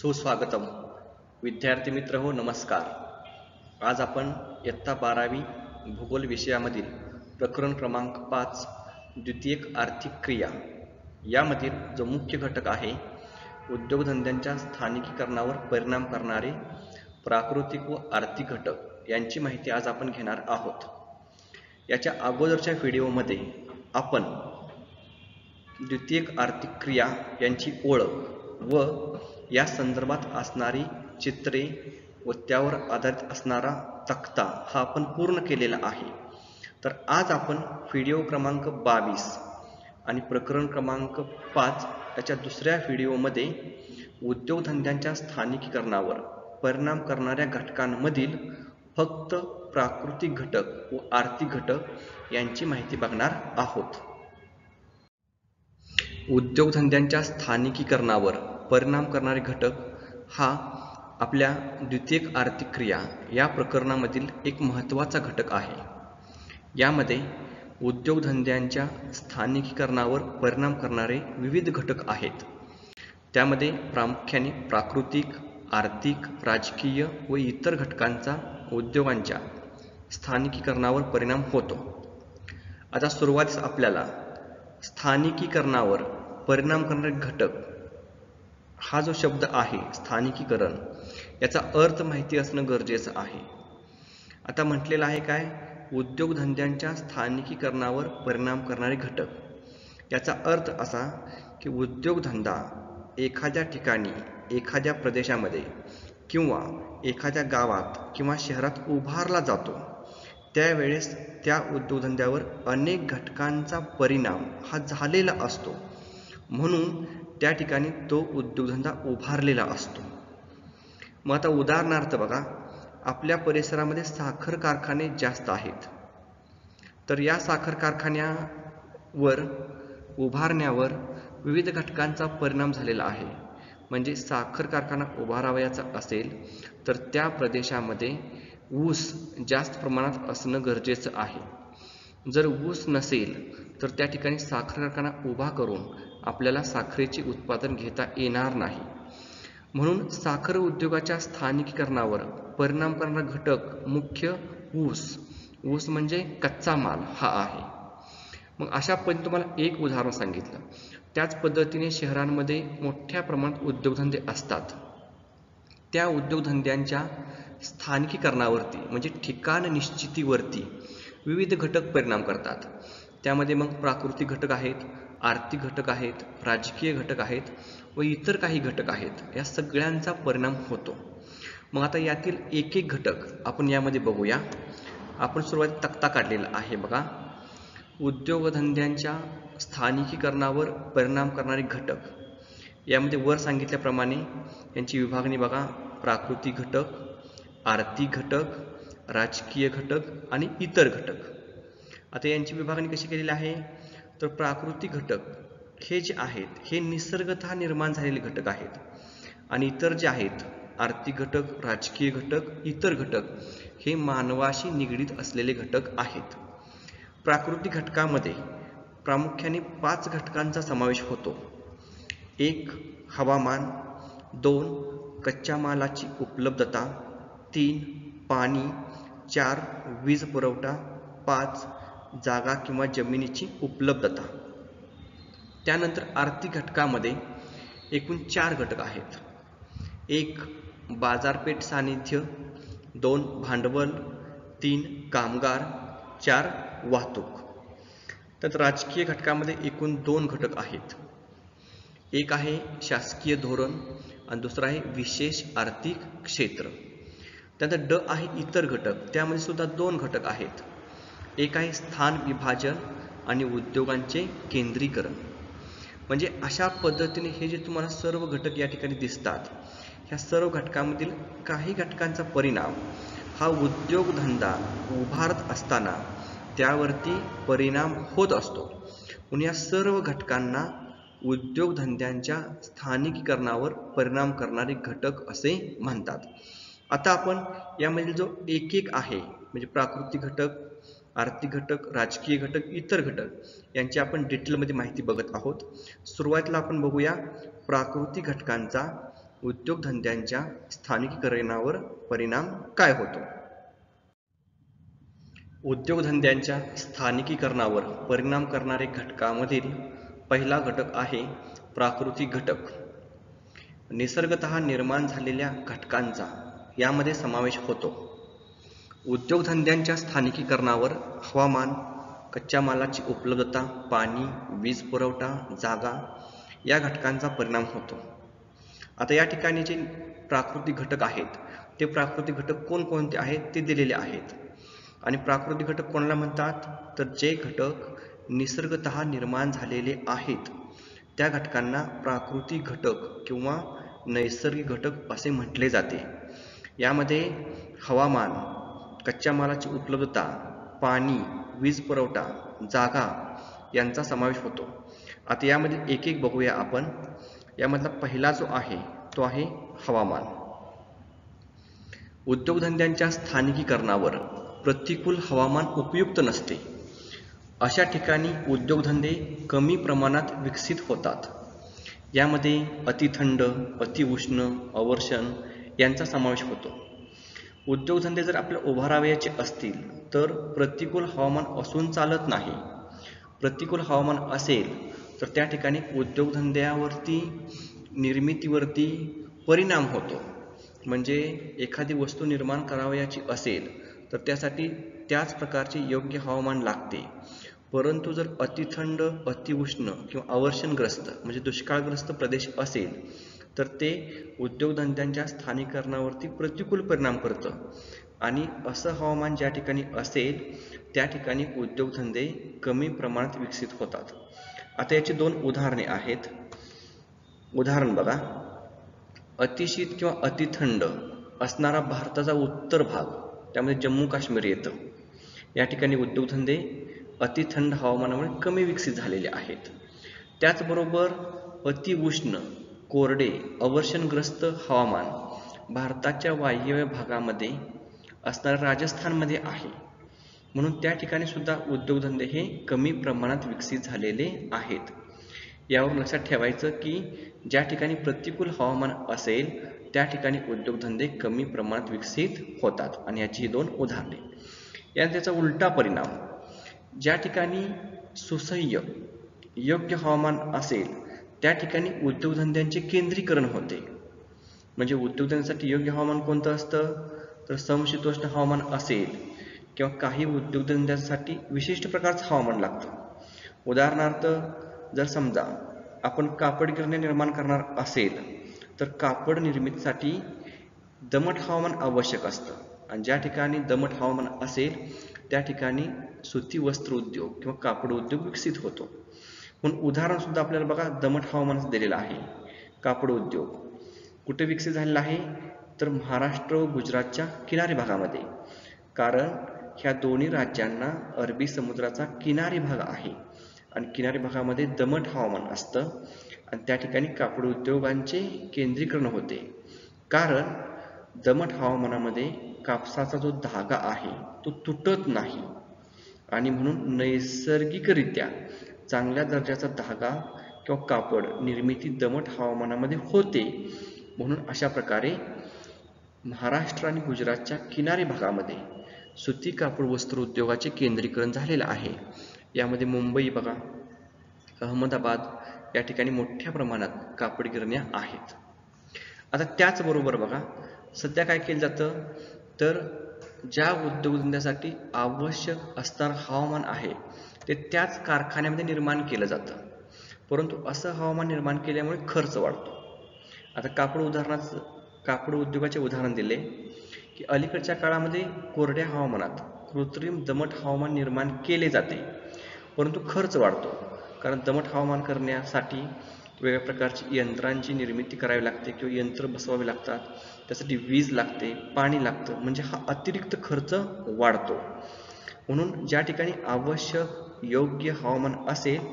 सुस्वागतम विद्यार्थी मित्र हो, नमस्कार। आज आपण इयत्ता 12वी भूगोल विषयामधील प्रकरण क्रमांक 5 द्वितीयक आर्थिक क्रिया यामधील जो मुख्य घटक आहे उद्योगधंद्यांच्या स्थानिकीकरणावर परिणाम करणारे प्राकृतिक व आर्थिक घटक यांची माहिती आज आपण घेणार आहोत। याच्या अगोदरच्या व्हिडिओमध्ये आपण द्वितीयक आर्थिक क्रिया यांची ओळख व या संदर्भात असणारी चित्रे व त्यावर आधारित असणारा तक्ता हा आपण पूर्ण केलेला आहे। तर आज आपण व्हिडिओ क्रमांक 22 आणि प्रकरण क्रमांक 5 याच्या दुसऱ्या व्हिडिओमध्ये उद्योगधंद्यांच्या स्थानिकीकरणावर परिणाम करणाऱ्या घटकांमधील फक्त प्राकृतिक घटक व आर्थिक घटक यांची माहिती बघणार आहोत। उद्योगधंद्यांच्या स्थानिकीकरणावर परिणाम करणारे घटक हा आपल्या द्वितीयक आर्थिक क्रिया या प्रकरणामधील एक महत्त्वाचा घटक आहे। यामध्ये उद्योगधंद्यांच्या स्थानिकीकरणावर परिणाम करणारे विविध घटक आहेत। त्यामध्ये प्रामुख्याने प्राकृतिक, आर्थिक, राजकीय व इतर घटकांचा उद्योगांच्या स्थानिकीकरणावर परिणाम होतो। आता सुरुवातीस आपल्याला स्थानिकीकरणावर परिणाम करणारे घटक हा जो शब्द आहे स्थानिकीकरण याचा अर्थ माहिती असणं गरजेचं आहे। आता म्हटलेलं आहे काय, उद्योगधंद्यांच्या स्थानिकीकरणावर परिणाम करणारे घटक। याचा अर्थ असा की उद्योगधंदा एखाद्या ठिकाणी, एखाद्या प्रदेशामध्ये किंवा एखाद्या गावात किंवा शहरात उभारला जातो त्यावेळेस त्या उद्योगधंद्यावर अनेक घटकांचा परिणाम हा झालेला असतो, म्हणून त्या ठिकाणी तो उद्योगधंदा उभारलेला असतो। मग आता उदाहरणार्थ बघा, आपल्या परिसरामध्ये साखर कारखाने जास्त आहेत, तर या साखर कारखान्यावर उभारण्यावर विविध घटकांचा परिणाम झालेला आहे। म्हणजे साखर कारखाना उभारावयाचा असेल तर त्या प्रदेशामध्ये ऊस जास्त प्रमाणात असणं गरजेचं आहे। जर ऊस नसेल तर त्या ठिकाणी साखर कारखाना उभा करून आपल्याला साखरेचे उत्पादन घेता येणार नाही, म्हणून साखर उद्योगाच्या स्थानिकीकरणावर परिणाम करणारा घटक मुख्य ऊस म्हणजे कच्चा माल हा आहे। मग अशा पद्धतीने तुम्हाला एक उदाहरण सांगितलं। त्याच पद्धतीने शहरांमध्ये मोठ्या प्रमाणात उद्योगधंदे असतात, त्या उद्योगधंद्यांच्या स्थानिकीकरणावरती म्हणजे ठिकाण निश्चितीवरती विविध घटक परिणाम करतात। त्यामध्ये मग प्राकृतिक घटक आहेत, आर्थिक घटक आहेत, राजकीय घटक आहेत व इतर काही घटक आहेत, या सगळ्यांचा परिणाम होतो। मग आता यातील एक एक घटक आपण यामध्ये बघूया। आपण सुरुवातीला तक्ता काढलेला आहे बघा, उद्योगधंद्यांच्या स्थानिकीकरणावर परिणाम करणारे घटक। यामध्ये वर सांगितल्याप्रमाणे यांची विभागणी बघा, प्राकृतिक घटक, आर्थिक घटक, राजकीय घटक आणि इतर घटक। आता यांची विभागणी कशी केलेली आहे, तर प्राकृतिक घटक हे जे आहेत हे निसर्गतः निर्माण झालेले घटक आहेत आणि इतर जे आहेत आर्थिक घटक, राजकीय घटक, इतर घटक हे मानवाशी निगडीत असलेले घटक आहेत। प्राकृतिक घटकामध्ये प्रामुख्याने 5 घटकांचा समावेश होतो। 1 हवामान, 2 कच्च्या मालाची उपलब्धता, 3 पाणी, 4 वीज पुरवठा, 5 जागा किंवा जमिनीची उपलब्धता। त्यानंतर आर्थिक घटकामध्ये एकूण 4 घटक आहेत। 1 बाजारपेठ सानिध्य, 2 भांडवल, 3 कामगार, 4 वाहतूक। तर राजकीय घटकामध्ये एकूण 2 घटक आहेत। 1 आहे शासकीय धोरण आणि दुसरा आहे विशेष आर्थिक क्षेत्र। त्यानंतर ड आहे इतर घटक, त्यामध्ये सुद्धा 2 घटक आहेत। 1 आहे स्थान विभाजन आणि उद्योगांचे केंद्रीकरण। म्हणजे अशा पद्धतीने हे जे तुम्हाला सर्व घटक या ठिकाणी दिसतात ह्या सर्व घटकांमधील काही घटकांचा परिणाम हा उद्योगधंदा उभारत असताना त्यावरती परिणाम होत असतो, म्हणून या सर्व घटकांना उद्योगधंद्यांच्या स्थानिकीकरणावर परिणाम करणारे घटक असे म्हणतात। आता आपण यामधील जो एक एक आहे म्हणजे प्राकृतिक घटक, आर्थिक घटक, राजकीय घटक, इतर घटक यांची आपण डिटेलमध्ये माहिती बघत आहोत। सुरुवातीला आपण बघूया प्राकृतिक घटकांचा उद्योगधंद्यांच्या स्थानिकीकरणावर परिणाम काय होतो? उद्योगधंद्यांच्या स्थानिकीकरणावर परिणाम करणारे घटकामधील पहिला घटक आहे प्राकृतिक घटक। निसर्गतः निर्माण झालेल्या घटकांचा यामध्ये समावेश होतो। उद्योगधंद्यांच्या स्थानिकीकरणावर हवामान, कच्च्या मालाची उपलब्धता, पाणी, वीज पुरवठा, जागा या घटकांचा परिणाम होतो। आता या ठिकाणी जे प्राकृतिक घटक आहेत ते प्राकृतिक घटक कोणकोणते आहेत ते दिलेले आहेत। आणि प्राकृतिक घटक कोणाला म्हणतात तर जे घटक निसर्गतः निर्माण झालेले आहेत त्या घटकांना प्राकृतिक घटक किंवा नैसर्गिक घटक असे म्हटले जाते। यामध्ये हवामान, कच्च्या मालाची उपलब्धता, पाणी, वीज पुरवठा, जागा यांचा समावेश होतो। आता यामध्ये एक एक बघूया आपण। यामधला पहिला जो आहे तो आहे हवामान। उद्योगधंद्यांच्या स्थानिकीकरणावर प्रतिकूल हवामान उपयुक्त नसते अशा ठिकाणी उद्योगधंदे कमी प्रमाणात विकसित होतात। यामध्ये अतिथंड, अतिउष्ण, अवर्षण यांचा समावेश होतो। उद्योगधंदे जर आपल्या उभारावयाचे असतील तर प्रतिकूल हवामान असून चालत नाही। प्रतिकूल हवामान असेल तर त्या ठिकाणी उद्योगधंद्यावरती निर्मितीवरती परिणाम होतो। म्हणजे एखादी वस्तू निर्माण करावयाची असेल तर त्यासाठी त्याच प्रकारचे योग्य हवामान लागते। परंतु जर अतिथंड, अतिउष्ण किंवा आवर्षणग्रस्त म्हणजे दुष्काळग्रस्त प्रदेश असेल तर ते उद्योगधंद्यांच्या स्थानिकीकरणावरती प्रतिकूल परिणाम करतं। आणि असं हवामान ज्या ठिकाणी असेल त्या ठिकाणी उद्योगधंदे कमी प्रमाणात विकसित होतात। आता याची दोन उदाहरणे आहेत। उदाहरण बघा, अतिशीत किंवा अतिथंड असणारा भारताचा उत्तर भाग त्यामध्ये जम्मू काश्मीर येतं। या ठिकाणी उद्योगधंदे अतिथंड हवामानामुळे कमी विकसित झालेले आहेत। त्याचबरोबर अतिउष्ण, कोरडे, अवर्षणग्रस्त हवामान भारताच्या वायव्य भागामध्ये असणाऱ्या राजस्थानमध्ये आहे। म्हणून त्या ठिकाणी सुद्धा उद्योगधंदे हे कमी प्रमाणात विकसित झालेले आहेत। यावर लक्षात ठेवायचं की ज्या ठिकाणी प्रतिकूल हवामान असेल त्या ठिकाणी उद्योगधंदे कमी प्रमाणात विकसित होतात। आणि याची ही दोन उदाहरणे। याचा उलटा परिणाम, ज्या ठिकाणी सुसह्य योग्य हवामान असेल त्या ठिकाणी उद्योगधंद्यांचे केंद्रीकरण होते। म्हणजे उद्योगधंद्यांसाठी योग्य हवामान कोणतं असतं तर समशीतोष्ण हवामान असेल किंवा काही उद्योगधंद्यांसाठी विशिष्ट प्रकारचं हवामान लागतं। उदाहरणार्थ जर समजा आपण कापड गिरण्या निर्माण करणार असेल तर कापड निर्मितीसाठी दमट हवामान आवश्यक असतं। आणि ज्या ठिकाणी दमट हवामान असेल त्या ठिकाणी सुती वस्त्र उद्योग किंवा कापड उद्योग विकसित होतो। म्हणून उदाहरण सुद्धा आपल्याला बघा दमट हवामानच दिलेलं आहे। कापड उद्योग कुठे विकसित झालेला आहे तर महाराष्ट्र व गुजरातच्या किनारी भागामध्ये, कारण ह्या दोन्ही राज्यांना अरबी समुद्राचा किनारी भाग आहे आणि किनारी भागामध्ये दमट हवामान असतं। आणि त्या ठिकाणी कापड उद्योगांचे केंद्रीकरण होते, कारण दमट हवामानामध्ये कापसाचा जो धागा आहे तो तुटत नाही आणि म्हणून नैसर्गिकरित्या चांगल्या दर्जाचा धागा किंवा कापड निर्मिती दमट हवामानामध्ये होते। म्हणून अशा प्रकारे महाराष्ट्र आणि गुजरातच्या किनारी भागामध्ये सुती कापड वस्त्र उद्योगाचे केंद्रीकरण झालेलं आहे। यामध्ये मुंबई बघा, अहमदाबाद या ठिकाणी मोठ्या प्रमाणात कापड गिरण्या आहेत। आता त्याचबरोबर बघा सध्या काय केलं जातं तर ज्या उद्योगधंद्यासाठी आवश्यक असणारं हवामान आहे ते त्याच कारखान्यामध्ये निर्माण केलं जातं। परंतु असं हवामान निर्माण केल्यामुळे खर्च वाढतो। आता कापड उद्योगाचे उदाहरण दिले की अलीकडच्या काळामध्ये कोरड्या हवामानात कृत्रिम दमट हवामान निर्माण केले जाते, परंतु खर्च वाढतो, कारण दमट हवामान करण्यासाठी वेगळ्या प्रकारची यंत्रांची निर्मिती करावी लागते किंवा यंत्र बसवावे लागतात, त्यासाठी वीज लागते, पाणी लागतं, म्हणजे हा अतिरिक्त खर्च वाढतो। म्हणून ज्या ठिकाणी आवश्यक योग्य हवामान असेल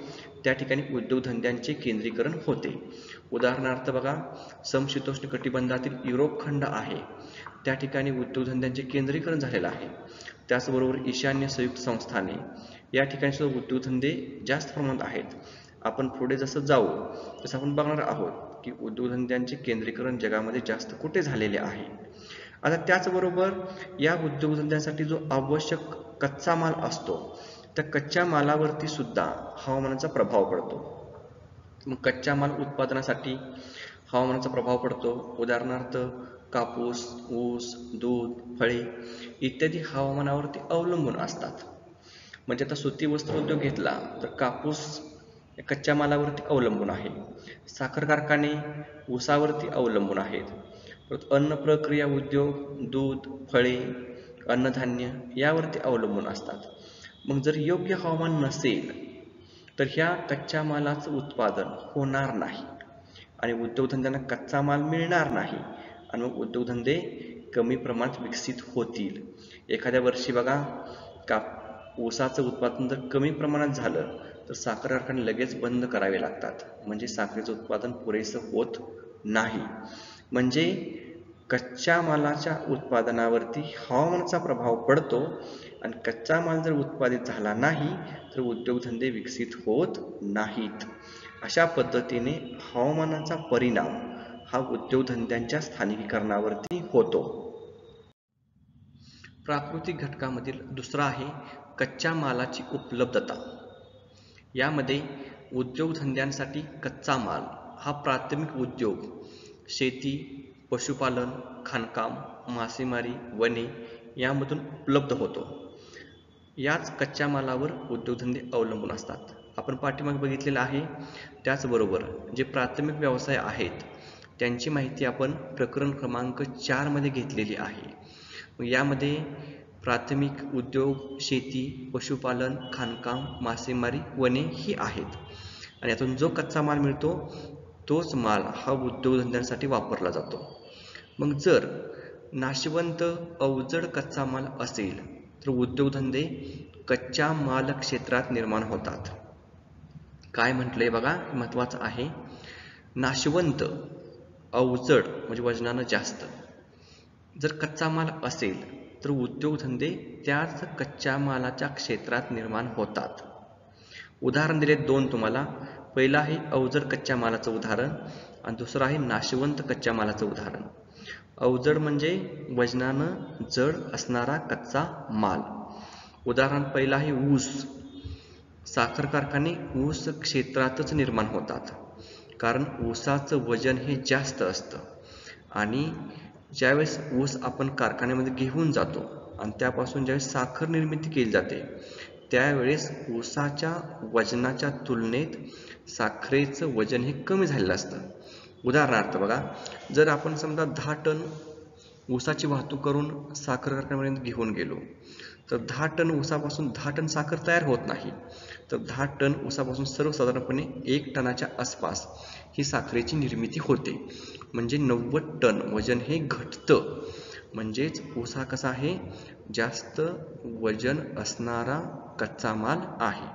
त्या ठिकाणी उद्योगधंद्यांचे केंद्रीकरण होते। उदाहरणार्थ बघा समशीतोष्ण कटिबंधातील युरोप खंड आहे त्या ठिकाणी उद्योगधंद्यांचे केंद्रीकरण झालेलं आहे। त्याचबरोबर ईशान्य संयुक्त संस्थाने या ठिकाणी सुद्धा उद्योगधंदे जास्त प्रमाणात आहेत। आपण पुढे जसं जाऊ तसं आपण बघणार आहोत की उद्योगधंद्यांचे केंद्रीकरण जगामध्ये जास्त कुठे झालेले आहे। आता त्याचबरोबर या उद्योगधंद्यांसाठी जो आवश्यक कच्चा माल असतो त्या कच्च्या मालावरती सुद्धा हवामानाचा प्रभाव पडतो। मग कच्चा माल उत्पादनासाठी हवामानाचा प्रभाव पडतो। उदाहरणार्थ कापूस, ऊस, दूध, फळे इत्यादी हवामानावरती अवलंबून असतात। म्हणजे आता सुती वस्त्र उद्योग घेतला तर कापूस कच्च्या मालावरती अवलंबून आहे, साखर कारखाने ऊसावरती अवलंबून आहेत, अन्न प्रक्रिया उद्योग दूध, फळे, अन्नधान्य यावरती अवलंबून असतात। मग जर योग्य हवामान नसेल तर ह्या कच्च्या मालाचं उत्पादन होणार नाही आणि उद्योगधंद्यांना कच्चा माल मिळणार नाही आणि मग उद्योगधंदे कमी प्रमाणात विकसित होतील। एखाद्या वर्षी बघा ऊसाचं उत्पादन जर कमी प्रमाणात झालं तर साखर कारखाने लगेच बंद करावे लागतात, म्हणजे साखरेचं उत्पादन पुरेसं होत नाही। म्हणजे कच्च्या मालाच्या उत्पादनावरती हवामानाचा प्रभाव पडतो आणि कच्चा माल जर उत्पादित झाला नाही तर उद्योगधंदे विकसित होत नाहीत। अशा पद्धतीने हवामानाचा परिणाम हा उद्योगधंद्यांच्या स्थानिकीकरणावरती होतो। प्राकृतिक घटकामधील दुसरा आहे कच्च्या मालाची उपलब्धता। यामध्ये उद्योगधंद्यांसाठी कच्चा माल हा प्राथमिक उद्योग शेती, पशुपालन, खाणकाम, मासेमारी, वने यामधून उपलब्ध होतो। याच कच्च्या मालावर उद्योगधंदे अवलंबून असतात। आपण पाठीमागे बघितलेलं आहे। त्याचबरोबर जे प्राथमिक व्यवसाय आहेत त्यांची माहिती आपण प्रकरण क्रमांक 4 मध्ये घेतलेली आहे। यामध्ये प्राथमिक उद्योग शेती, पशुपालन, खाणकाम, मासेमारी, वने ही आहेत आणि यातून जो कच्चा माल मिळतो तोच माल हा उद्योगधंद्यांसाठी वापरला जातो। मग जर नाशवंत अवजड कच्चा माल असेल तर उद्योगधंदे कच्च्या माल क्षेत्रात निर्माण होतात। काय म्हटलंय बघा, महत्त्वाचं आहे, नाशवंत अवजड म्हणजे वजनानं जास्त जर कच्चा माल असेल तर उद्योगधंदे त्याच कच्च्या मालाच्या क्षेत्रात निर्माण होतात। उदाहरण दिले 2 तुम्हाला। पहिला आहे अवजड कच्च्या मालाचं उदाहरण आणि दुसरं आहे नाशवंत कच्च्या मालाचं उदाहरण। अवजड म्हणजे वजनानं जड असणारा कच्चा माल। उदाहरण पहिला आहे ऊस। साखर कारखाने ऊस क्षेत्रातच निर्माण होतात कारण ऊसाचं वजन हे जास्त असतं आणि ज्यावेळेस ऊस आपण कारखान्यामध्ये घेऊन जातो आणि त्यापासून ज्यावेळेस साखर निर्मिती केली जाते त्यावेळेस ऊसाच्या वजनाच्या तुलनेत साखरेचं वजन हे कमी झालेलं असतं। उदाहरणार्थ बघा, जर आपण समजा 10 टन ऊसाची वाहतूक करून साखर कारखान्यापर्यंत घेऊन गेलो तर 10 टन ऊसापासून 10 टन साखर तयार होत नाही, तर 10 टन ऊसापासून सर्वसाधारणपणे 1 टनाच्या आसपास ही साखरेची निर्मिती होते। म्हणजे 90 टन वजन हे घटतं। म्हणजेच ऊसा कसा आहे, जास्त वजन असणारा कच्चा माल आहे।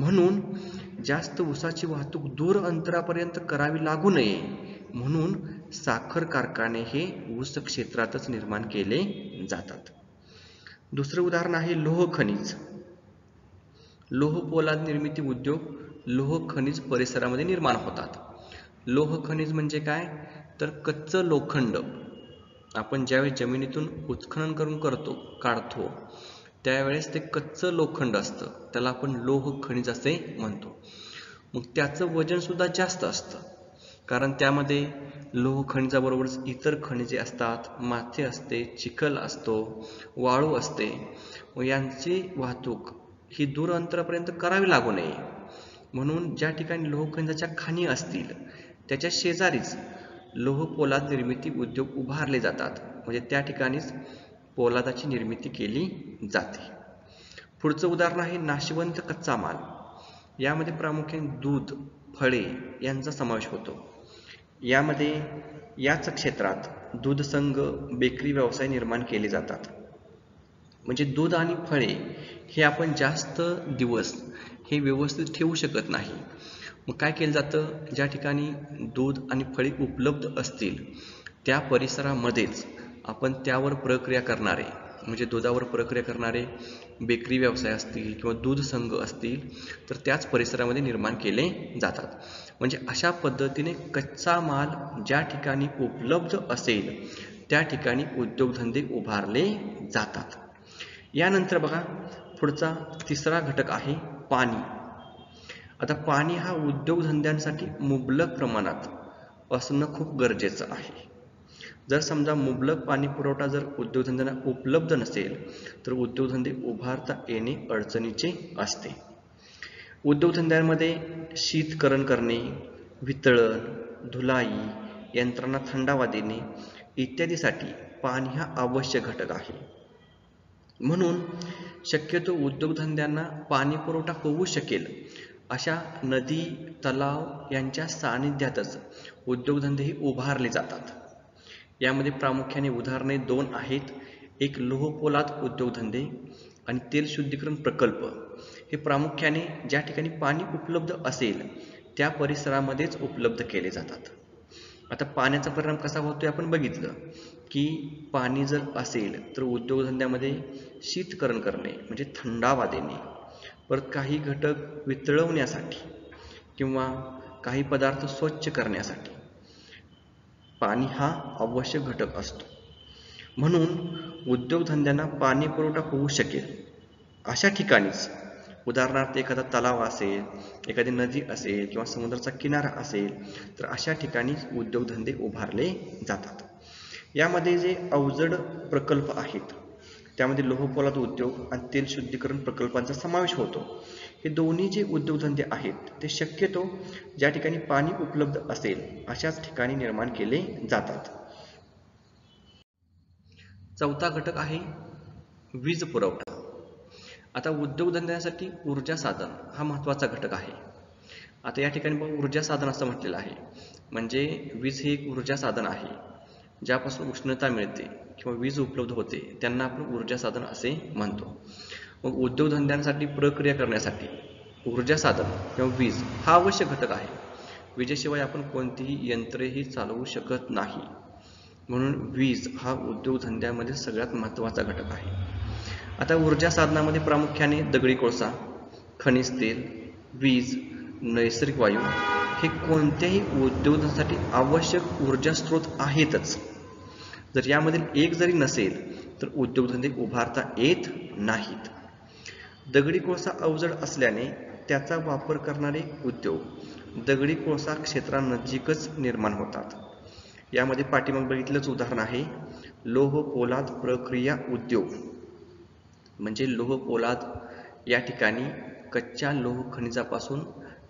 म्हणून जास्त ऊसाची वाहतूक दूर अंतरापर्यंत करावी लागू नये म्हणून साखर कारखाने हे ऊस क्षेत्रातच निर्माण केले जातात। दुसरे उदाहरण आहे लोह खनिज। लोह पोलाद निर्मिती उद्योग लोह खनिज परिसरामध्ये निर्माण होतात। लोह खनिज म्हणजे काय तर कच्चं लोखंड आपण ज्यावेळी जमिनीतून उत्खनन करून काढतो त्यावेळेस ते कच्चं लोखंड असतं, त्याला आपण लोह खनिज असे म्हणतो। मग त्याचं वजन सुद्धा जास्त असतं कारण त्यामध्ये लोह खनिजाबरोबरच इतर खनिजे असतात, माती असते, चिखल असतो, वाळू असते। यांची वाहतूक ही दूर अंतरापर्यंत करावी लागू नये म्हणून ज्या ठिकाणी लोह खनिजाच्या खाणी असतील त्याच्या शेजारीच लोह पोलाद निर्मिती उद्योग उभारले जातात, म्हणजे त्या ठिकाणीच पोलादाची निर्मिती केली जाते। पुढचं उदाहरण आहे नाशवंत कच्चा माल। यामध्ये प्रामुख्याने दूध, फळे यांचा समावेश होतो। यामध्ये याच क्षेत्रात दूध संघ, बेकरी व्यवसाय निर्माण केले जातात। म्हणजे दूध आणि फळे हे आपण जास्त दिवस हे व्यवस्थित ठेवू शकत नाही, मग काय केलं जातं, ज्या ठिकाणी दूध आणि फळे उपलब्ध असतील त्या परिसरामध्येच आपण त्यावर प्रक्रिया करणारे म्हणजे दुधावर प्रक्रिया करणारे बेकरी व्यवसाय असतील किंवा दूध संघ असतील तर त्याच परिसरामध्ये निर्माण केले जातात। म्हणजे अशा पद्धतीने कच्चा माल ज्या ठिकाणी उपलब्ध असेल त्या ठिकाणी उद्योगधंदे उभारले जातात। यानंतर बघा पुढचा तिसरा घटक आहे पाणी। आता पाणी हा उद्योगधंद्यांसाठी मुबलक प्रमाणात असणं खूप गरजेचं आहे। जर समजा मुबलक पाणी पुरवठा जर उद्योगधंद्यांना उपलब्ध नसेल तर उद्योगधंदे उभारता येणे अडचणीचे असते। उद्योगधंद्यांमध्ये शीतकरण करणे, वितळण, धुलाई, यंत्रांना थंडावा देणे इत्यादीसाठी पाणी हा आवश्यक घटक आहे। म्हणून शक्यतो उद्योगधंद्यांना पाणी पुरवठा होऊ शकेल अशा नदी, तलाव यांच्या सानिध्यातच उद्योगधंदेही उभारले जातात। यामध्ये प्रामुख्याने उदाहरणे दोन आहेत। एक लोहपोलाद उद्योगधंदे आणि तेल शुद्धीकरण प्रकल्प। हे प्रामुख्याने ज्या ठिकाणी पाणी उपलब्ध असेल त्या परिसरामध्येच उपलब्ध केले जातात। आता पाण्याचा परिणाम कसा होतो आपण बघितलं की पाणी जर असेल तर उद्योगधंद्यामध्ये शीतकरण करणे म्हणजे थंडावा देणे, परत काही घटक वितळवण्यासाठी किंवा काही पदार्थ स्वच्छ करण्यासाठी पाणी हा आवश्यक घटक असतो। म्हणून उद्योगधंद्यांना पाणी पुरवठा होऊ शकेल अशा ठिकाणीच, उदाहरणार्थ एखादा तलाव असेल, एखादी नदी असेल किंवा समुद्राचा किनारा असेल तर अशा ठिकाणी उद्योगधंदे उभारले जातात। यामध्ये जे अवजड प्रकल्प आहेत त्यामध्ये लोहपोलाद उद्योग आणि तेल शुद्धीकरण प्रकल्पांचा समावेश होतो। हे दोन्ही जे उद्योगधंदे आहेत ते शक्यतो ज्या ठिकाणी पाणी उपलब्ध असेल अशाच ठिकाणी निर्माण केले जातात। चौथा घटक आहे वीज पुरवठा। आता उद्योगधंद्यांसाठी ऊर्जा साधन हा महत्त्वाचा घटक आहे। आता या ठिकाणी ऊर्जा साधन असं म्हटलेलं आहे, म्हणजे वीज हे एक ऊर्जा साधन आहे। ज्यापासून उष्णता मिळते किंवा वीज उपलब्ध होते त्यांना आपण ऊर्जा साधन असे म्हणतो। मग उद्योगधंद्यांसाठी प्रक्रिया करण्यासाठी ऊर्जा साधन किंवा वीज हा आवश्यक घटक आहे। विजेशिवाय आपण कोणतीही यंत्रेही चालवू शकत नाही, म्हणून वीज हा उद्योगधंद्यामध्ये सगळ्यात महत्त्वाचा घटक आहे। आता ऊर्जा साधनामध्ये प्रामुख्याने दगडी कोळसा, खनिज तेल, वीज, नैसर्गिक वायू हे कोणत्याही उद्योगासाठी आवश्यक ऊर्जा स्रोत आहेतच। जर यामधील एक जरी नसेल तर उद्योगधंदे उभारता येत नाहीत। दगडी कोळसा अवजड असल्याने त्याचा वापर करणारे उद्योग दगडी कोळसा क्षेत्रानजीकच निर्माण होतात। यामध्ये पाठीमागे बघितलंच उदाहरण आहे लोहपोलाद प्रक्रिया उद्योग। म्हणजे लोहपोलाद या ठिकाणी कच्च्या लोह खनिजापासून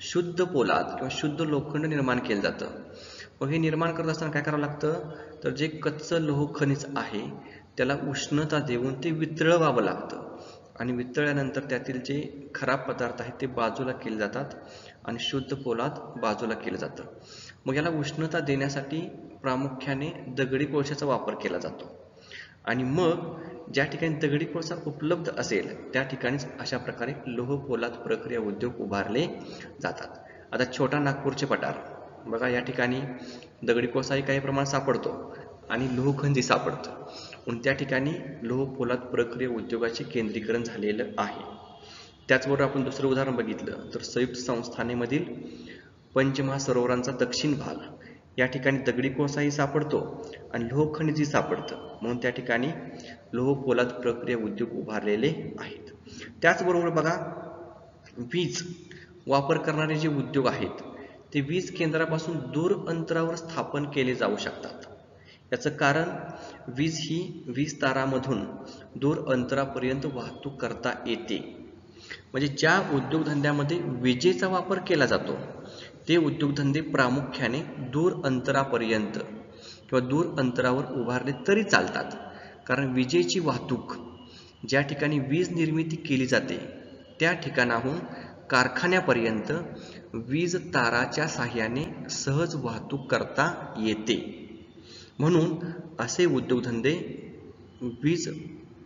शुद्ध पोलाद किंवा शुद्ध लोखंड निर्माण केलं जातं। मग हे निर्माण करत असताना काय करावं लागतं तर जे कच्चं लोह खनिज आहे त्याला उष्णता देऊन ते वितळवावं लागतं आणि वितळल्यानंतर त्यातील जे खराब पदार्थ आहेत ते बाजूला केले जातात आणि शुद्ध पोलाद बाजूला केलं जातं। मग याला उष्णता देण्यासाठी प्रामुख्याने दगडी कोळशाचा वापर केला जातो आणि मग ज्या ठिकाणी दगडी कोळसा उपलब्ध असेल त्या ठिकाणीच अशा प्रकारे लोहपोलाद प्रक्रिया उद्योग उभारले जातात। आता छोटा नागपूरचे पठार बघा, या ठिकाणी दगडी कोळसाही काही प्रमाणात सापडतो आणि लोहखंदी सापडतं आणि त्या ठिकाणी लोहपोलाद प्रक्रिया उद्योगाचे केंद्रीकरण झालेलं आहे। त्याचबरोबर आपण दुसरं उदाहरण बघितलं तर संयुक्त संस्थानेमधील पंचमहासरोवरांचा दक्षिण भाग या ठिकाणी दगडी कोळसाही सापडतो आणि लोहखनिजही सापडतं, म्हणून त्या ठिकाणी लोहपोलाद प्रक्रिया उद्योग उभारलेले आहेत। त्याचबरोबर बघा वीज वापर करणारे जे उद्योग आहेत ते वीज केंद्रापासून दूर अंतरावर स्थापन केले जाऊ शकतात। याचं कारण वीज ही वीज तारामधून दूर अंतरापर्यंत वाहतूक करता येते। म्हणजे ज्या उद्योगधंद्यामध्ये विजेचा वापर केला जातो ते उद्योगधंदे प्रामुख्याने दूर अंतरापर्यंत किंवा दूर अंतरावर उभारले तरी चालतात, कारण विजेची वाहतूक ज्या ठिकाणी वीज निर्मिती केली जाते त्या ठिकाणाहून कारखान्यापर्यंत वीज ताराच्या साहाय्याने सहज वाहतूक करता येते। म्हणून असे उद्योगधंदे वीज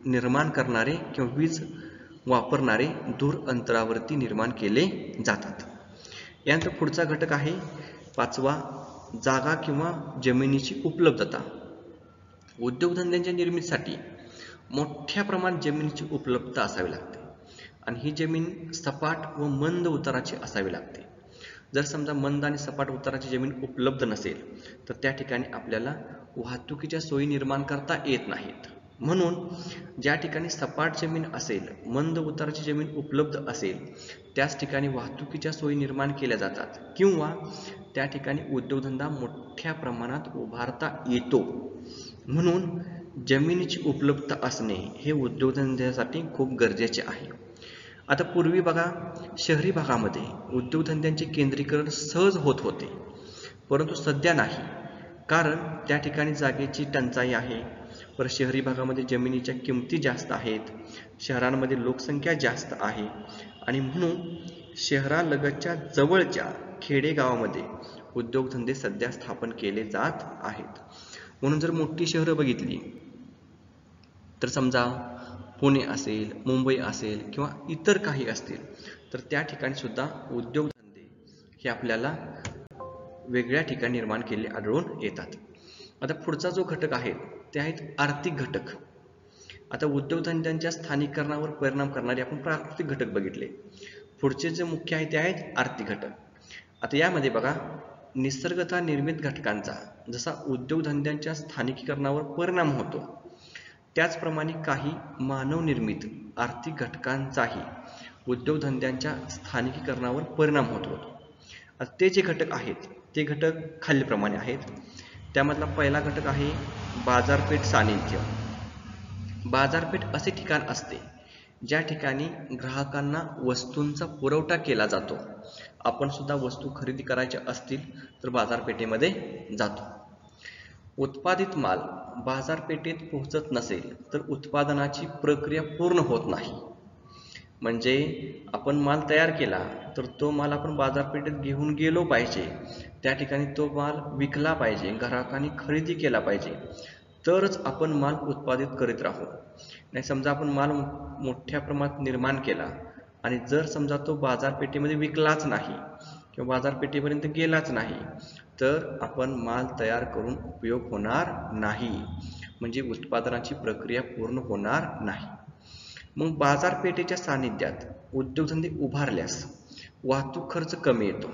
निर्माण करणारे किंवा वीज वापरणारे दूर अंतरावरती निर्माण केले जातात। यानंतर पुढचा घटक आहे पाचवा, जागा किंवा जमिनीची उपलब्धता। उद्योगधंद्यांच्या निर्मितीसाठी मोठ्या प्रमाणात जमिनीची उपलब्धता असावी लागते आणि ही जमीन सपाट व मंद उताराची असावी लागते। जर समजा मंद आणि सपाट उताराची जमीन उपलब्ध नसेल तर त्या ठिकाणी आपल्याला वाहतुकीच्या सोयी निर्माण करता येत नाहीत। म्हणून ज्या ठिकाणी सपाट जमीन असेल, मंद उताराची जमीन उपलब्ध असेल, त्याच ठिकाणी वाहतुकीच्या सोयी निर्माण केल्या जातात किंवा त्या ठिकाणी उद्योगधंदा मोठ्या प्रमाणात उभारता येतो। म्हणून जमिनीची उपलब्धता असणे हे उद्योगधंद्यासाठी खूप गरजेचे आहे। आता पूर्वी बघा, शहरी भागामध्ये उद्योगधंद्यांचे केंद्रीकरण सहज होत होते, परंतु सध्या नाही, कारण त्या ठिकाणी जागेची टंचाई आहे। पर शहरी भागामध्ये जमिनीच्या किमती जास्त आहेत, शहरांमध्ये लोकसंख्या जास्त आहे आणि म्हणून शहरालगतच्या जवळच्या खेडेगावामध्ये उद्योगधंदे सध्या स्थापन केले जात आहेत। म्हणून जर मोठी शहरं बघितली तर समजा पुणे असेल, मुंबई असेल किंवा इतर काही असतील तर त्या ठिकाणी सुद्धा उद्योगधंदे हे आपल्याला वेगळ्या ठिकाणी निर्माण केले आढळून येतात। आता पुढचा जो घटक आहे ते आहेत आर्थिक घटक। आता उद्योगधंद्यांच्या स्थानिकरणावर परिणाम करणारे आपण आर्थिक घटक बघितले, पुढचे जे मुख्य आहे ते आहेत आर्थिक घटक। आता यामध्ये बघा, निसर्गतः निर्मित घटकांचा जसा उद्योगधंद्यांच्या स्थानिकीकरणावर परिणाम होतो त्याचप्रमाणे काही मानवनिर्मित आर्थिक घटकांचाही उद्योगधंद्यांच्या स्थानिकीकरणावर परिणाम होतो। आता ते जे घटक आहेत ते घटक खालीलप्रमाणे आहेत। त्यामधला पहिला घटक आहे बाजारपेठ सानिध्य। बाजारपेठ असे ठिकाण असते ज्या ठिकाणी ग्राहकांना वस्तूंचा पुरवठा केला जातो। आपण सुद्धा वस्तू खरेदी करायच्या असतील तर बाजारपेठेमध्ये जातो। उत्पादित माल बाजारपेठेत पोहोचत नसेल तर उत्पादनाची प्रक्रिया पूर्ण होत नाही, म्हणजे आपण माल तयार केला तर तो माल आपण बाजारपेठेत घेऊन गेलो पाहिजे, त्या ठिकाणी तो माल विकला पाहिजे, ग्राहकांनी खरेदी केला पाहिजे, तरच आपण माल उत्पादित करीत राहू। नाही समजा आपण माल मोठ्या प्रमाणात निर्माण केला आणि जर समजा तो बाजारपेठेमध्ये विकलाच नाही किंवा बाजारपेठेपर्यंत गेलाच नाही तर आपण माल तयार करून उपयोग होणार नाही, म्हणजे उत्पादनाची प्रक्रिया पूर्ण होणार नाही। मग बाजारपेठेच्या सानिध्यात उद्योगधंदे उभारल्यास वाहतूक खर्च कमी येतो,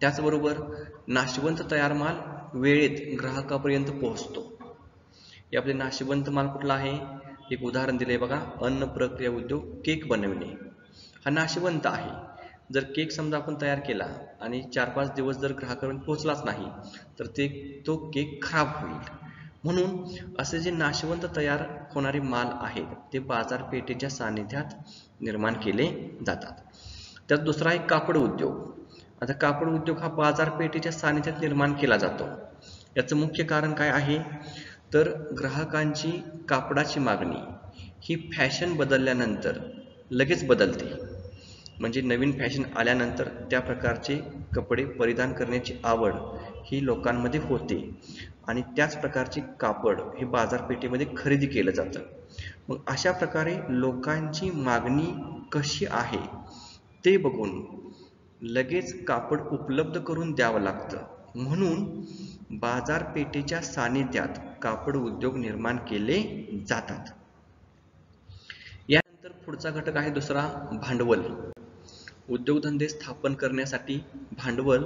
त्याचबरोबर नाशवंत तयार माल वेळेत ग्राहकापर्यंत पोहोचतो। हे आपले नाशवंत माल कुठला आहे, एक उदाहरण दिले बघा, अन्न प्रक्रिया उद्योग, केक बनविणे हा नाशवंत आहे। जर केक समजा आपण तयार केला आणि 4-5 दिवस जर ग्राहकापर्यंत पोहोचलाच नाही तर तो केक खराब होईल। म्हणून असे जे नाशवंत तयार होणारे माल आहेत ते बाजारपेठेच्या सानिध्यात निर्माण केले जातात। त्यात दुसरा आहे कापड उद्योग। आता कापड उद्योग हा बाजारपेठेच्या सानिध्यात निर्माण केला जातो। याचं मुख्य कारण काय आहे तर ग्राहकांची कापडाची मागणी ही फॅशन बदलल्यानंतर लगेच बदलते, म्हणजे नवीन फॅशन आल्यानंतर त्या प्रकारचे कपडे परिधान करण्याची आवड ही लोकांमध्ये होते आणि त्याच प्रकारचे कापड हे बाजारपेठेमध्ये खरेदी केलं जातं। मग अशा प्रकारे लोकांची मागणी कशी आहे ते बघून लगेच कापड उपलब्ध करून द्यावं लागतं, म्हणून बाजारपेठेच्या सानिध्यात कापड उद्योग निर्माण केले जातात। यानंतर पुढचा घटक आहे दुसरा, भांडवल। उद्योगधंदे स्थापन करण्यासाठी भांडवल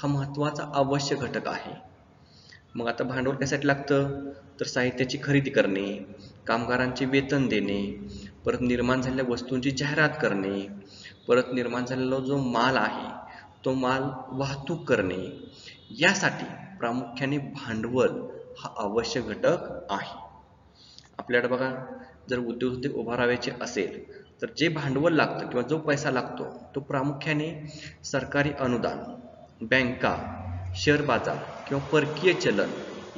हा महत्त्वाचा आवश्यक घटक आहे। मग आता भांडवल कशासाठी लागतं तर साहित्याची खरेदी करणे, कामगारांचे वेतन देणे, परत निर्माण झालेल्या वस्तूंची जाहिरात करणे, परत निर्माण झालेला जो माल आहे तो माल वाहतूक करणे, यासाठी प्रामुख्याने भांडवल हा आवश्यक घटक आहे। आपल्याकडे बघा, जर उद्योगधंदे उभारायचे असेल तर जे भांडवल लागतं किंवा जो पैसा लागतो तो प्रामुख्याने सरकारी अनुदान, बँका, शेअर बाजार किंवा परकीय चलन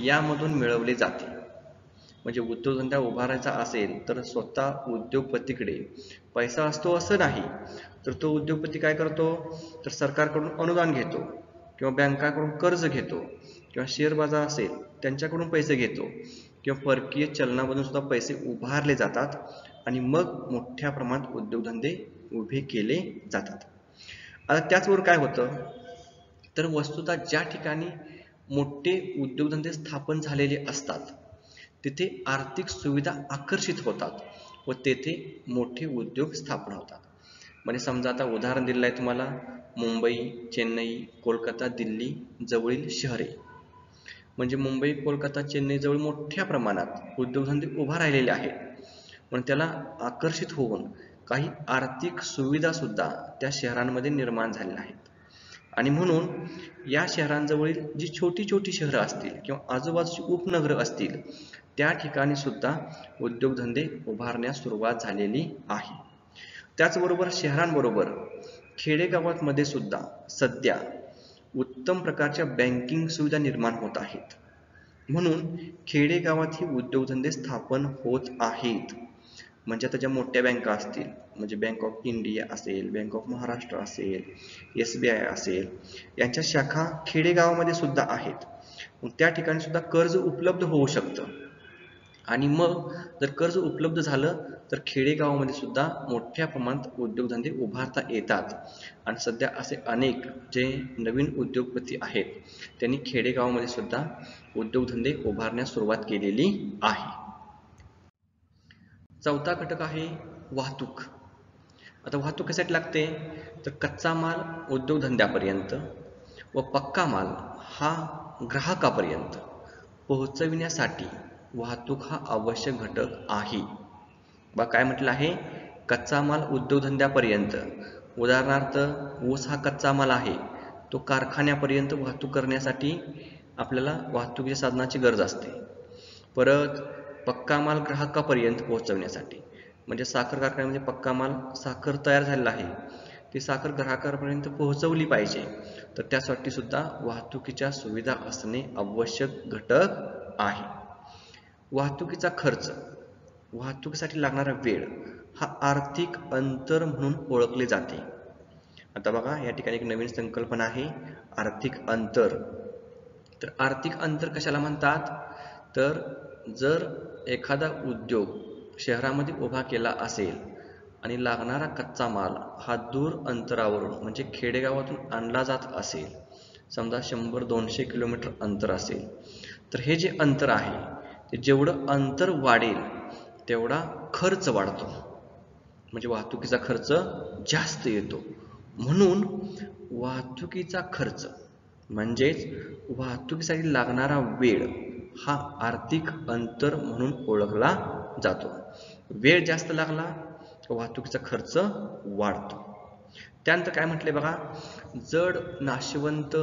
यामधून मिळवले जाते। म्हणजे उद्योगधंदा उभारायचा असेल तर स्वतः उद्योगपतीकडे पैसा असतो असं नाही, तर तो उद्योगपती काय करतो तर सरकारकडून अनुदान घेतो किंवा बँकाकडून कर्ज घेतो किंवा शेअर बाजार असेल त्यांच्याकडून पैसे घेतो किंवा परकीय चलनामधून सुद्धा पैसे उभारले जातात आणि मग मोठ्या प्रमाणात उद्योगधंदे उभे केले जातात। आता त्याचबरोबर काय होतं तर वस्तुतः ज्या ठिकाणी मोठे उद्योगधंदे स्थापन झालेले असतात तिथे आर्थिक सुविधा आकर्षित होतात व तेथे मोठे उद्योग स्थापन होतात। म्हणजे समजा आता उदाहरण दिलेलं आहे तुम्हाला, मुंबई, चेन्नई, कोलकाता, दिल्ली जवळील शहरे, म्हणजे मुंबई, कोलकाता, चेन्नई जवळ मोठ्या प्रमाणात उद्योगधंदे उभा राहिलेले आहेत, पण त्याला आकर्षित होऊन काही आर्थिक सुविधा सुद्धा त्या शहरांमध्ये निर्माण झालेल्या आहेत। आणि म्हणून या शहरांजवळील जी छोटी छोटी शहरं असतील किंवा आजूबाजूची उपनगर असतील त्या ठिकाणी सुद्धा उद्योगधंदे उभारण्यास सुरुवात झालेली आहे। त्याचबरोबर शहरांबरोबर खेडेगावात मध्ये सुद्धा सध्या उत्तम प्रकारच्या बँकिंग सुविधा निर्माण होत आहेत, म्हणून खेडेगावात ही उद्योगधंदे स्थापन होत आहेत। म्हणजे आता ज्या मोठ्या बँका असतील, म्हणजे बँक ऑफ इंडिया असेल, बँक ऑफ महाराष्ट्र असेल, SBI असेल, यांच्या शाखा खेडेगावामध्ये सुद्धा आहेत, मग त्या ठिकाणी सुद्धा कर्ज उपलब्ध होऊ शकतं। आणि मग जर कर्ज उपलब्ध झालं तर खेडेगावामध्ये सुद्धा मोठ्या प्रमाणात उद्योगधंदे उभारता येतात। आणि सध्या असे अनेक जे नवीन उद्योगपती आहेत त्यांनी खेडेगावामध्ये सुद्धा उद्योगधंदे उभारण्यास सुरुवात केलेली आहे। चौथा घटक आहे वाहतूक। आता वाहतूक कशासाठी लागते, तर कच्चा माल उद्योगधंद्यापर्यंत व पक्का माल हा ग्राहकापर्यंत पोहोचविण्यासाठी वाहतूक हा आवश्यक घटक आहे। बा काय म्हटलं आहे, कच्चा माल उद्योगधंद्यापर्यंत, उदाहरणार्थ ऊस हा कच्चा माल आहे, तो कारखान्यापर्यंत वाहतूक करण्यासाठी आपल्याला वाहतुकीच्या साधनाची गरज असते। परत पक्का माल ग्राहकापर्यंत पोहोचवण्यासाठी, म्हणजे साखर कारखान्यामध्ये पक्का माल, साखर तयार झालेला आहे, ती साखर ग्राहकापर्यंत पोहोचवली पाहिजे, तर त्यासाठी सुद्धा वाहतुकीच्या सुविधा असणे आवश्यक घटक आहे। वाहतुकीचा खर्च, वाहतुकीसाठी लागणारा वेळ हा आर्थिक अंतर म्हणून ओळखले जाते। आता बघा या ठिकाणी एक नवीन संकल्पना आहे, आर्थिक अंतर। तर आर्थिक अंतर कशाला म्हणतात, तर जर एखादा उद्योग शहरामध्ये उभा केला असेल आणि लागणारा कच्चा माल हा दूर अंतरावरून म्हणजे खेडेगावातून आणला जात असेल, समजा 100-200 किलोमीटर अंतर असेल, तर हे जे अंतर आहे ते जेवढं अंतर वाढेल तेवढा खर्च वाढतो, म्हणजे वाहतुकीचा खर्च जास्त येतो। म्हणून वाहतुकीचा खर्च म्हणजेच वाहतुकीसाठी लागणारा वेळ हा आर्थिक अंतर म्हणून ओळखला जातो। वेळ जास्त लागला वाहतुकीचा खर्च वाढतो। त्यानंतर काय म्हटले बघा, जड, नाशवंत,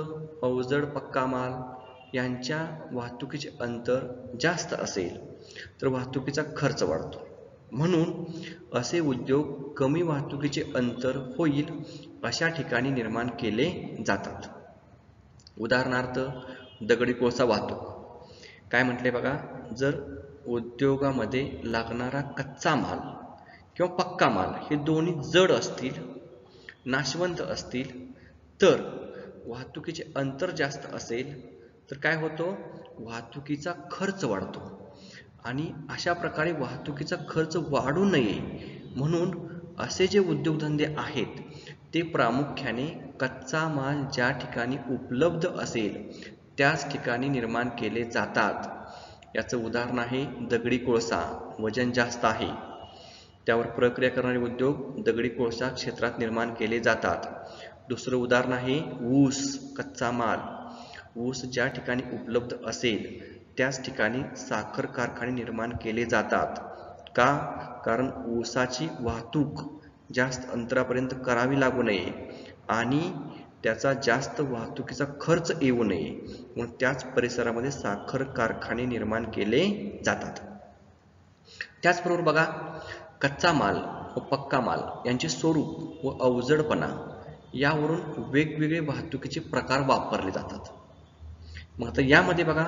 अवजड पक्का माल यांच्या वाहतुकीचे अंतर जास्त असेल तर वाहतुकीचा खर्च वाढतो, म्हणून असे उद्योग कमी वाहतुकीचे अंतर होईल अशा ठिकाणी निर्माण केले जातात। उदाहरणार्थ दगडी कोळसा वाहतूक, काय म्हटले बघा, जर उद्योगामध्ये लागणारा कच्चा माल किंवा पक्का माल हे दोन्ही जड असतील, नाशवंत असतील, तर वाहतुकीचे अंतर जास्त असेल तर काय होतो, वाहतुकीचा खर्च वाढतो। आणि अशा प्रकारे वाहतुकीचा खर्च वाढू नये म्हणून असे जे उद्योगधंदे आहेत ते प्रामुख्याने कच्चा माल ज्या ठिकाणी उपलब्ध असेल त्याच ठिकाणी निर्माण केले जातात। याचं उदाहरण आहे दगडी कोळसा, वजन जास्त आहे त्यावर प्रक्रिया करणारे उद्योग दगडी कोळसा क्षेत्रात निर्माण केले जातात। दुसरं उदाहरण आहे ऊस, कच्चा माल, ऊस ज्या ठिकाणी उपलब्ध असेल त्याच ठिकाणी साखर कारखाने निर्माण केले जातात। का, कारण ऊसाची वाहतूक जास्त अंतरापर्यंत करावी लागू नये आणि त्याचा जास्त वाहतुकीचा खर्च येऊ नये म्हणून त्याच परिसरामध्ये साखर कारखाने निर्माण केले जातात। त्याचबरोबर बघा कच्चा माल व पक्का माल यांचे स्वरूप व अवजडपणा यावरून वेगवेगळे वाहतुकीचे प्रकार वापरले जातात। मग आता यामध्ये बघा,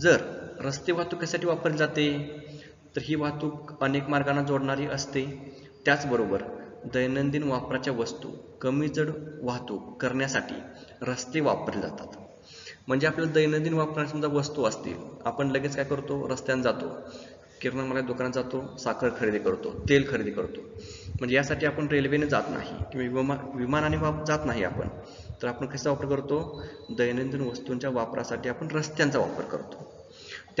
जर रस्ते वाहतुकीसाठी वापरली जाते तर ही वाहतूक अनेक मार्गांना जोडणारी असते। त्याचबरोबर दैनंदिन वापराच्या वस्तू कमी जड वाहतूक करण्यासाठी रस्ते वापरले जातात। म्हणजे आपल्याला दैनंदिन वापराच्या समजा वस्तू असतील, आपण लगेच काय करतो, रस्त्याने जातो, किराणा मालाच्या दुकानात जातो, साखर खरेदी करतो, तेल खरेदी करतो, म्हणजे यासाठी आपण रेल्वेने जात नाही किंवा विमानाने जात नाही आपण, तर आपण कसा वापर करतो, दैनंदिन वस्तूंच्या वापरासाठी आपण रस्त्यांचा वापर करतो।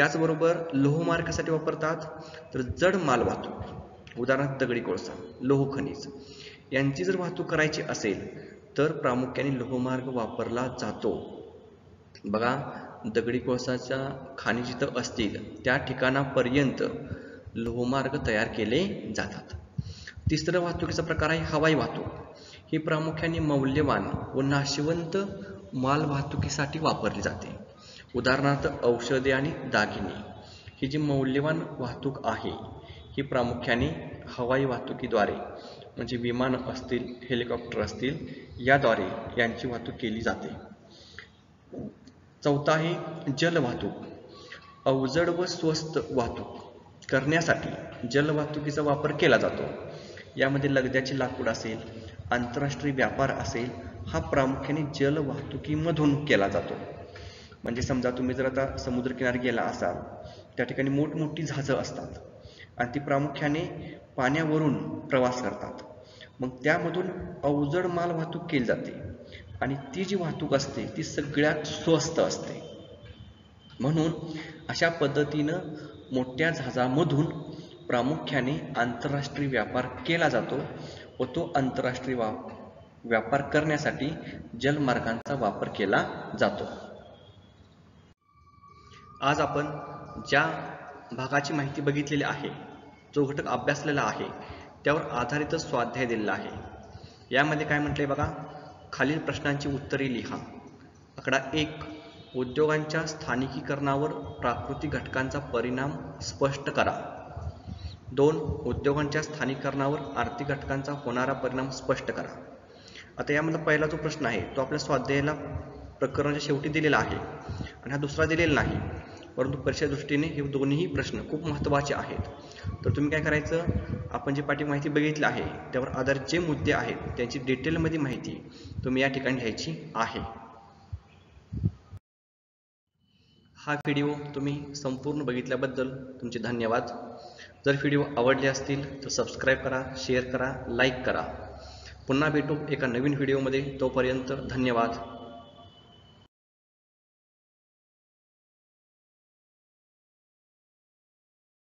त्याचबरोबर लोहमार्गासाठी वापरतात। तर जड माल वाहतूक उदाहरणार्थ दगडी कोळसा, लोह खनिज यांची जर वाहतूक करायची असेल तर प्रामुख्याने लोहमार्ग वापरला जातो। बघा दगडी कोळसाच्या खाणी जिथं असतील त्या ठिकाणापर्यंत लोहमार्ग तयार केले जातात। तिसरा वाहतुकीचा प्रकार आहे हवाई वाहतूक। ही प्रामुख्याने मौल्यवान व नाशवंत माल वाहतुकीसाठी वापरली जाते। उदाहरणार्थ औषधे आणि दागिने ही जी मौल्यवान वाहतूक आहे ही प्रामुख्याने हवाई वाहतुकीद्वारे म्हणजे विमान असतील, हेलिकॉप्टर असतील याद्वारे यांची वाहतूक केली जाते। चौथा आहे जलवाहतूक। अवजड व स्वस्त वाहतूक करण्यासाठी जलवाहतुकीचा वापर केला जातो। यामध्ये लगद्याची लाकूड असेल, आंतरराष्ट्रीय व्यापार असेल हा प्रामुख्याने जलवाहतुकीमधून केला जातो। म्हणजे समजा तुम्ही जर आता समुद्रकिनारी गेला असाल त्या ठिकाणी मोठमोठी जहाजं असतात आणि ती प्रामुख्याने पाण्यावरून प्रवास करतात। मग त्यामधून अवजड माल वाहतूक केली जाते आणि ती जी वाहतूक असते ती सगळ्यात स्वस्त असते। म्हणून अशा पद्धतीनं मोठ्या जहाजामधून प्रामुख्याने आंतरराष्ट्रीय व्यापार केला जातो व तो आंतरराष्ट्रीय व्यापार करण्यासाठी जलमार्गांचा वापर केला जातो। आज आपण ज्या भागाची माहिती बघितलेली आहे, जो घटक अभ्यासलेला आहे त्यावर आधारित स्वाध्याय दिलेला आहे। यामध्ये काय म्हटले बघा, खालील प्रश्नांची उत्तरे लिहा। आकडा 1, उद्योगांच्या स्थानिकीकरणावर प्राकृतिक घटकांचा परिणाम स्पष्ट करा। 2, उद्योगांच्या स्थानिकीकरणावर आर्थिक घटकांचा होणारा परिणाम स्पष्ट करा। आता यामधला पहिला जो प्रश्न आहे तो आपल्या स्वाध्यायाला प्रकरणाच्या शेवटी दिलेला आहे आणि हा दुसरा दिलेला नाही, परंतु परीक्षा दृष्टीने हे दोन्ही प्रश्न खूप महत्त्वाचे आहेत। तर तुम्ही काय करायचं, आपण जे पाठी माहिती बघितली आहे त्यावर आधारित जे मुद्दे आहेत त्याची डिटेलमध्ये माहिती तुम्ही या ठिकाणी घ्यायची आहे। हा व्हिडिओ तुम्ही संपूर्ण बघितल्याबद्दल तुमचे धन्यवाद। जर व्हिडिओ आवडले असतील तर सबस्क्राईब करा, शेअर करा, लाईक करा। पुन्हा भेटू एका नवीन व्हिडिओमध्ये, तोपर्यंत धन्यवाद।